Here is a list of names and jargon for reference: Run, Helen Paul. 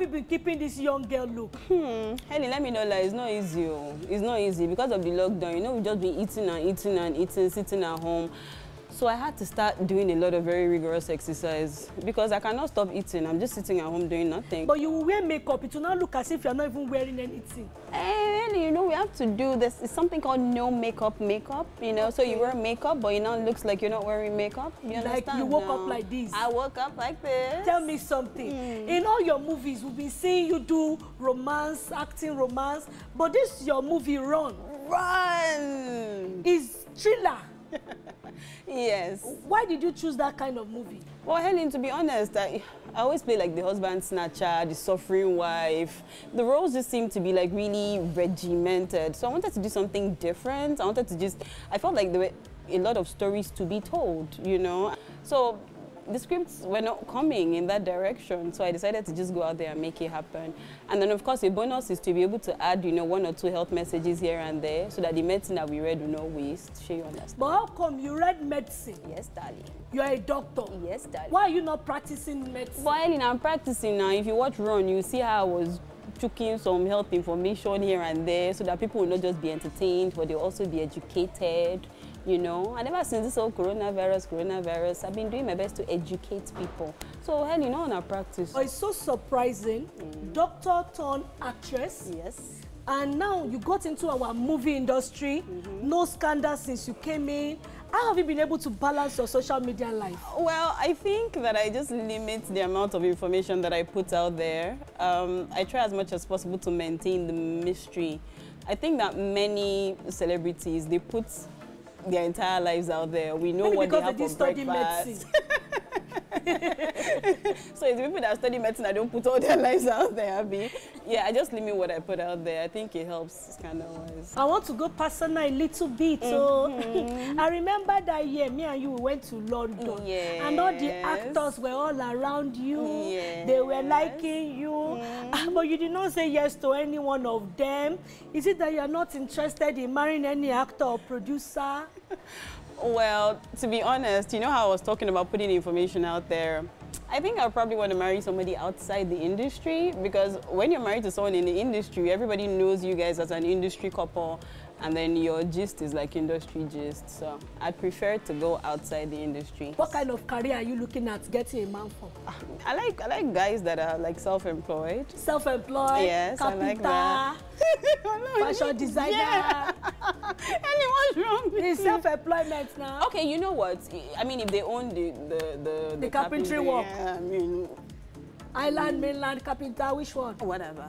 have you been keeping this young girl look? Helen, let me not lie, it's not easy. It's not easy because of the lockdown. You know, we've just been eating and eating and eating, sitting at home. So I had to start doing a lot of very rigorous exercise because I cannot stop eating. I'm just sitting at home doing nothing. But you will wear makeup. It will not look as if you're not even wearing anything. And you know, we have to do this. It's something called no makeup makeup, you know. Okay. So you wear makeup, but you know, it looks like you're not wearing makeup. You understand? Like you woke up like this. I woke up like this. Tell me something. In all your movies, we've been seeing you do romance, acting romance. But this is your movie, Run. Run! It's thriller. Yes. Why did you choose that kind of movie? Well, Helen, to be honest, I always play like the husband snatcher, the suffering wife. The roles just seem to be like really regimented. So I wanted to do something different. I wanted to just, I felt like there were a lot of stories to be told, you know. So the scripts were not coming in that direction. So I decided to just go out there and make it happen. And then of course, a bonus is to be able to add, you know, one or two health messages here and there so that the medicine that we read will not waste. Sure, you understand. But how come you read medicine? Yes, darling. You are a doctor? Yes, darling. Why are you not practicing medicine? Well, Helen, I'm practicing now. If you watch Run, you see how I was chucking some health information here and there so that people will not just be entertained, but they'll also be educated. You know, and ever since this whole coronavirus, I've been doing my best to educate people. So, hell, you know, on our practice. Oh, it's so surprising. Doctor turned actress. Yes. And now you got into our movie industry. No scandal since you came in. How have you been able to balance your social media life? Well, I think that I just limit the amount of information that I put out there. I try as much as possible to maintain the mystery. I think that many celebrities, they put their entire lives out there. We know what they have for breakfast. So it's people that study medicine that don't put all their lives out there, Abby. Yeah, I just limit what I put out there. I think it helps, kind of wise. I want to go personal a little bit. So I remember that year, me and you went to London. Yes. And all the actors were all around you. Yes. They were liking you. But you did not say yes to any one of them. Is it that you are not interested in marrying any actor or producer? Well, to be honest, you know how I was talking about putting information out there. I think I'll probably want to marry somebody outside the industry because when you're married to someone in the industry, everybody knows you guys as an industry couple, and then your gist is like industry gist. So I'd prefer to go outside the industry. What kind of career are you looking at getting a man for? I like guys that are like self-employed. Self-employed? Yes, carpenter, I like that. Fashion designer. Yeah. What's wrong with it's self-employment now. Okay, you know what? I mean, if they own the carpentry work. Yeah, I mean... Island, mainland, carpenter, which one? Whatever.